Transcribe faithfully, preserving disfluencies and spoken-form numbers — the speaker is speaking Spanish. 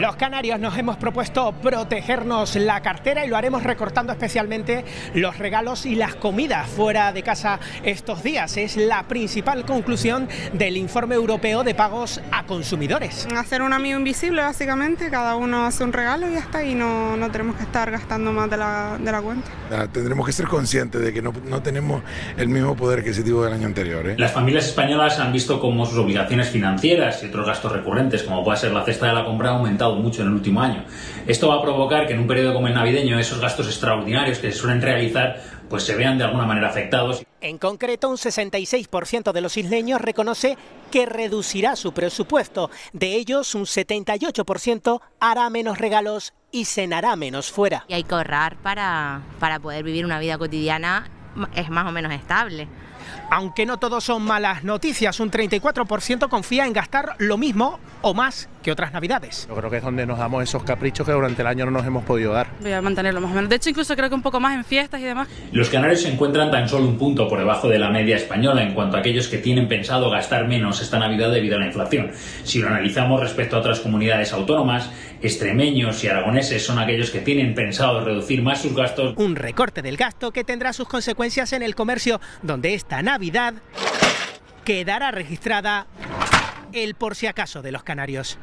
Los canarios nos hemos propuesto protegernos la cartera y lo haremos recortando especialmente los regalos y las comidas fuera de casa estos días. Es la principal conclusión del informe europeo de pagos a consumidores. Hacer un amigo invisible, básicamente, cada uno hace un regalo y ya está, y no, no tenemos que estar gastando más de la, de la cuenta. Tendremos que ser conscientes de que no, no tenemos el mismo poder adquisitivo del año anterior, ¿eh? Las familias españolas han visto cómo sus obligaciones financieras y otros gastos recurrentes, como puede ser la cesta de la compra, han aumentado mucho en el último año. Esto va a provocar que en un periodo como el navideño esos gastos extraordinarios que se suelen realizar pues se vean de alguna manera afectados. En concreto, un sesenta y seis por ciento de los isleños reconoce que reducirá su presupuesto. De ellos, un setenta y ocho por ciento hará menos regalos y cenará menos fuera. Y hay que ahorrar para, para poder vivir una vida cotidiana es más o menos estable. Aunque no todo son malas noticias, un treinta y cuatro por ciento confía en gastar lo mismo o más que otras navidades. Yo creo que es donde nos damos esos caprichos que durante el año no nos hemos podido dar. Voy a mantenerlo más o menos, de hecho incluso creo que un poco más en fiestas y demás. Los canarios se encuentran tan solo un punto por debajo de la media española en cuanto a aquellos que tienen pensado gastar menos esta Navidad debido a la inflación. Si lo analizamos respecto a otras comunidades autónomas, extremeños y aragoneses son aquellos que tienen pensado reducir más sus gastos. Un recorte del gasto que tendrá sus consecuencias en el comercio, donde esta Navidad quedará registrada el por si acaso de los canarios.